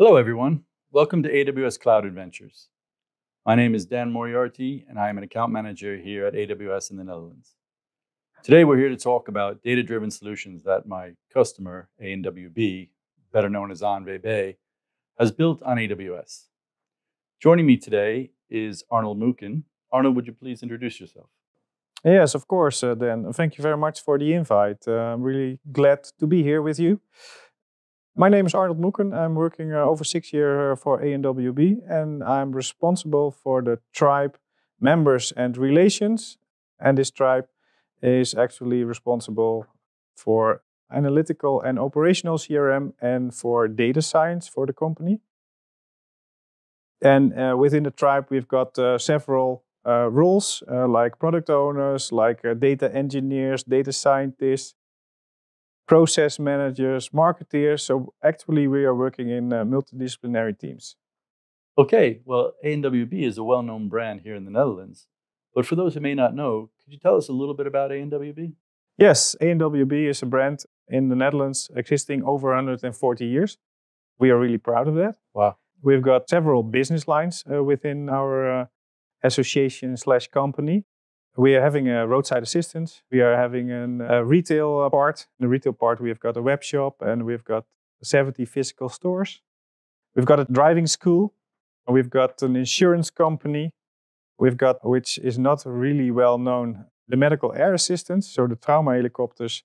Hello, everyone. Welcome to AWS Cloud Adventures. My name is Dan Moriarty, and I am an account manager here at AWS in the Netherlands. Today, we're here to talk about data-driven solutions that my customer, ANWB, better known as ANWB, has built on AWS. Joining me today is Arnold Moeken. Arnold, would you please introduce yourself? Yes, of course, Dan. Thank you very much for the invite. I'm really glad to be here with you. My name is Arnold Moeken. I'm working over 6 years for ANWB, and I'm responsible for the tribe members and relations. And this tribe is actually responsible for analytical and operational CRM and for data science for the company. And within the tribe, we've got several roles like product owners, like data engineers, data scientists, process managers, marketeers. So actually we are working in multidisciplinary teams. Okay, well, ANWB is a well-known brand here in the Netherlands. But for those who may not know, could you tell us a little bit about ANWB? Yes, ANWB is a brand in the Netherlands existing over 140 years. We are really proud of that. Wow. We've got several business lines within our association/company. We are having a roadside assistance. We are having a retail part. In the retail part, we have got a web shop and we've got 70 physical stores. We've got a driving school. We've got an insurance company. We've got, which is not really well known, the medical air assistance. So the trauma helicopters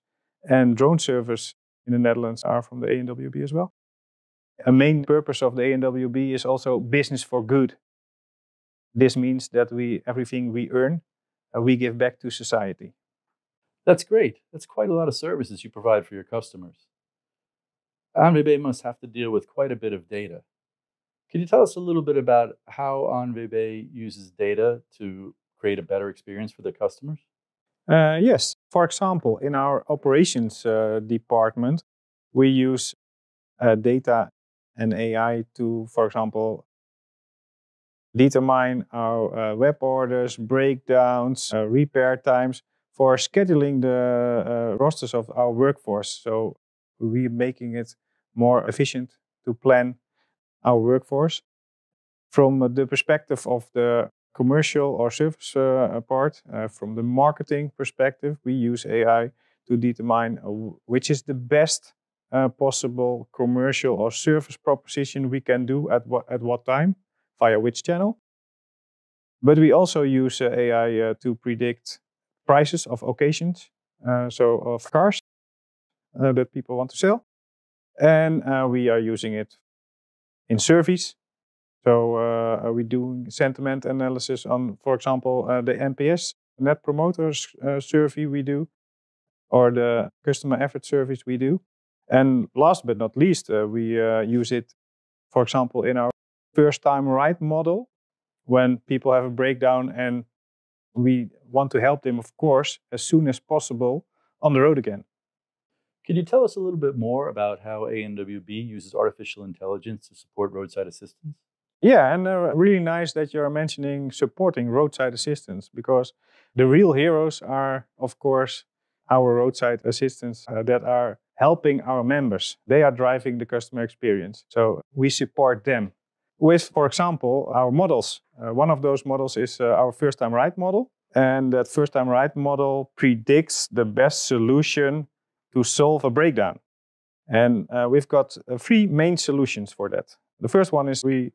and drone service in the Netherlands are from the ANWB as well. A main purpose of the ANWB is also business for good. This means that everything we earn, we give back to society. That's great. That's quite a lot of services you provide for your customers. ANWB must have to deal with quite a bit of data. Can you tell us a little bit about how ANWB uses data to create a better experience for the customers? Yes. For example, in our operations department, we use data and AI to, for example, determine our web orders, breakdowns, repair times for scheduling the rosters of our workforce. So we're making it more efficient to plan our workforce. From the perspective of the commercial or service part, from the marketing perspective, we use AI to determine which is the best possible commercial or service proposition we can do at what time, via which channel. But we also use AI to predict prices of occasions, so of cars that people want to sell. And we are using it in surveys. So are we doing sentiment analysis on, for example, the NPS, Net Promoter survey we do, or the customer effort surveys we do. And last but not least, we use it, for example, in our first time right model, when people have a breakdown and we want to help them, of course, as soon as possible on the road again. Could you tell us a little bit more about how ANWB uses artificial intelligence to support roadside assistance? Yeah, and really nice that you're mentioning supporting roadside assistance, because the real heroes are, of course, our roadside assistants that are helping our members. They are driving the customer experience, so we support them. With, for example, our models. One of those models is our first time right model. And that first time right model predicts the best solution to solve a breakdown. And we've got three main solutions for that. The first one is we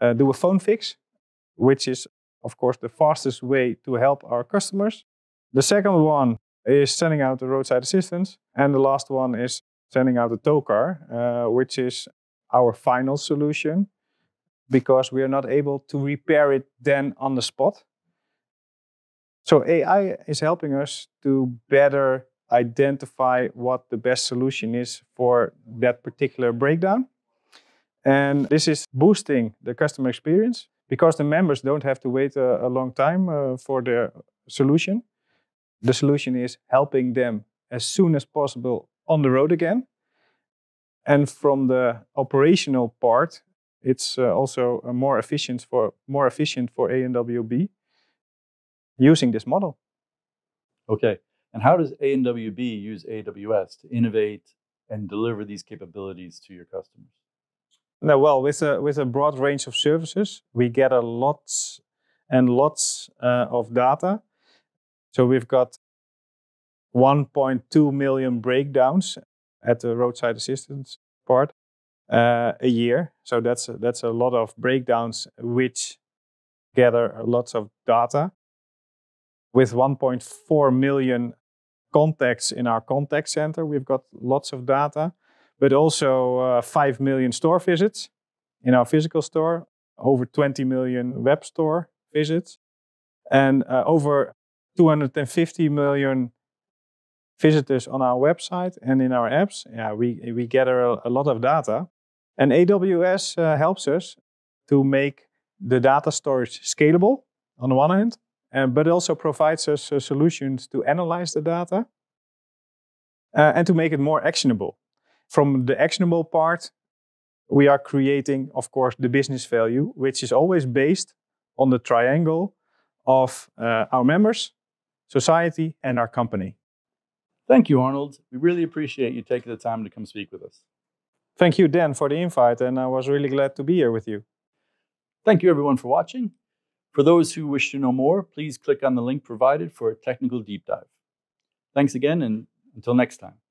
do a phone fix, which is, of course, the fastest way to help our customers. The second one is sending out the roadside assistance. And the last one is sending out a tow car, which is our final solution, because we are not able to repair it then on the spot. So AI is helping us to better identify what the best solution is for that particular breakdown. And this is boosting the customer experience, because the members don't have to wait a long time for their solution. The solution is helping them as soon as possible on the road again. And from the operational part, it's also more efficient for ANWB using this model. Okay, and how does ANWB use AWS to innovate and deliver these capabilities to your customers? No, well, with a broad range of services, we gather lots and lots of data. So we've got 1.2 million breakdowns at the roadside assistance part a year. So that's a lot of breakdowns which gather lots of data. With 1.4 million contacts in our contact center, we've got lots of data, but also 5 million store visits in our physical store, over 20 million web store visits, and over 250 million visitors on our website and in our apps. Yeah, we gather a lot of data. And AWS helps us to make the data storage scalable on the one hand, but also provides us solutions to analyze the data and to make it more actionable. From the actionable part, we are creating, of course, the business value, which is always based on the triangle of our members, society, and our company. Thank you, Arnold. We really appreciate you taking the time to come speak with us. Thank you, Dan, for the invite, and I was really glad to be here with you. Thank you, everyone, for watching. For those who wish to know more, please click on the link provided for a technical deep dive. Thanks again, and until next time.